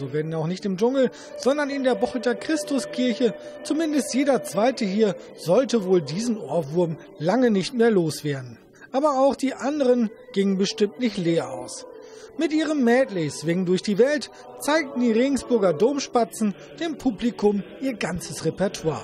Also wenn auch nicht im Dschungel, sondern in der Bocholter Christuskirche, zumindest jeder zweite hier sollte wohl diesen Ohrwurm lange nicht mehr loswerden. Aber auch die anderen gingen bestimmt nicht leer aus. Mit ihrem Medley-Swing durch die Welt zeigten die Regensburger Domspatzen dem Publikum ihr ganzes Repertoire.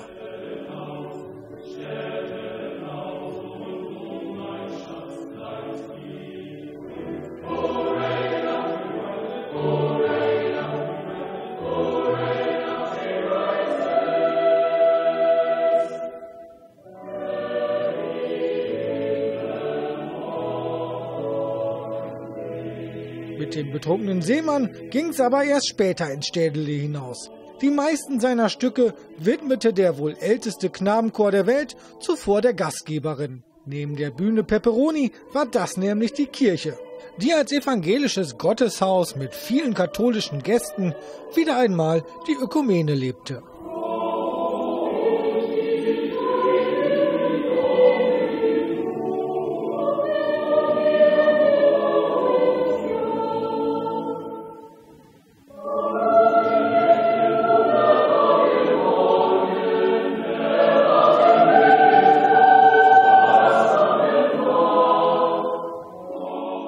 Mit dem betrunkenen Seemann ging es aber erst später ins Städele hinaus. Die meisten seiner Stücke widmete der wohl älteste Knabenchor der Welt zuvor der Gastgeberin. Neben der Bühne Pepperoni war das nämlich die Kirche, die als evangelisches Gotteshaus mit vielen katholischen Gästen wieder einmal die Ökumene lebte.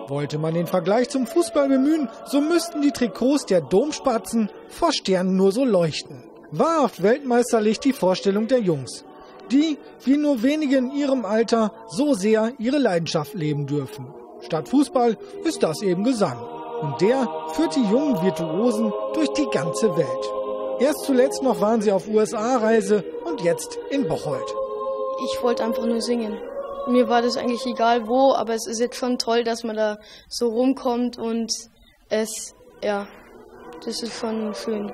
Wollte man den Vergleich zum Fußball bemühen, so müssten die Trikots der Domspatzen vor Sternen nur so leuchten. Wahrhaft weltmeisterlich die Vorstellung der Jungs, die, wie nur wenige in ihrem Alter, so sehr ihre Leidenschaft leben dürfen. Statt Fußball ist das eben Gesang. Und der führt die jungen Virtuosen durch die ganze Welt. Erst zuletzt noch waren sie auf USA-Reise und jetzt in Bocholt. Ich wollte einfach nur singen. Mir war das eigentlich egal wo, aber es ist jetzt schon toll, dass man da so rumkommt und das ist schon schön.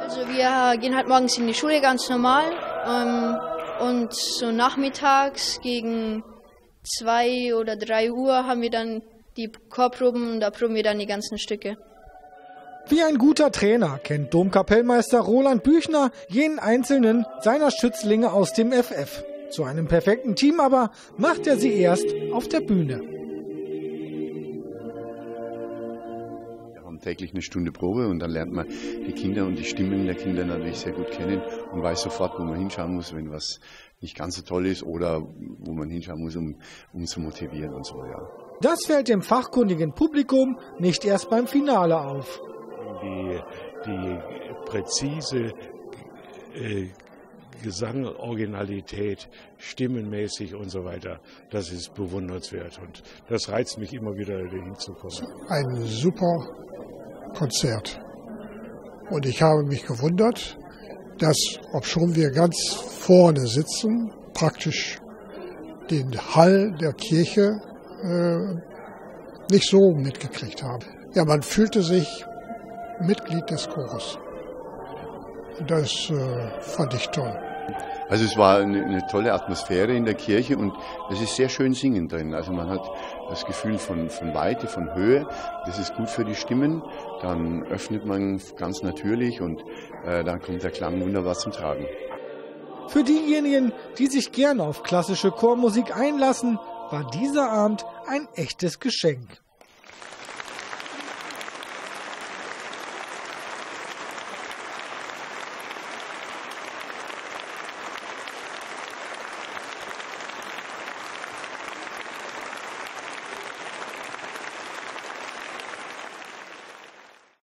Also wir gehen halt morgens in die Schule ganz normal und so nachmittags gegen 2 oder 3 Uhr haben wir dann die Chorproben und da proben wir dann die ganzen Stücke. Wie ein guter Trainer kennt Domkapellmeister Roland Büchner jeden einzelnen seiner Schützlinge aus dem FF. Zu einem perfekten Team aber macht er sie erst auf der Bühne. Wir haben täglich eine Stunde Probe und dann lernt man die Kinder und die Stimmen der Kinder natürlich sehr gut kennen und weiß sofort, wo man hinschauen muss, wenn was nicht ganz so toll ist oder wo man hinschauen muss, um zu motivieren und so. Ja. Das fällt dem fachkundigen Publikum nicht erst beim Finale auf. Die präzise Gesang, Originalität, stimmenmäßig und so weiter, das ist bewundernswert und das reizt mich immer wieder, dahin zu kommen. Ein super Konzert und ich habe mich gewundert, dass, obschon wir ganz vorne sitzen, praktisch den Hall der Kirche nicht so mitgekriegt haben. Ja, man fühlte sich Mitglied des Chores. Das fand ich toll. Also es war eine tolle Atmosphäre in der Kirche und es ist sehr schön singen drin. Also man hat das Gefühl von Weite, von Höhe. Das ist gut für die Stimmen. Dann öffnet man ganz natürlich und dann kommt der Klang wunderbar zum Tragen. Für diejenigen, die sich gerne auf klassische Chormusik einlassen, war dieser Abend ein echtes Geschenk.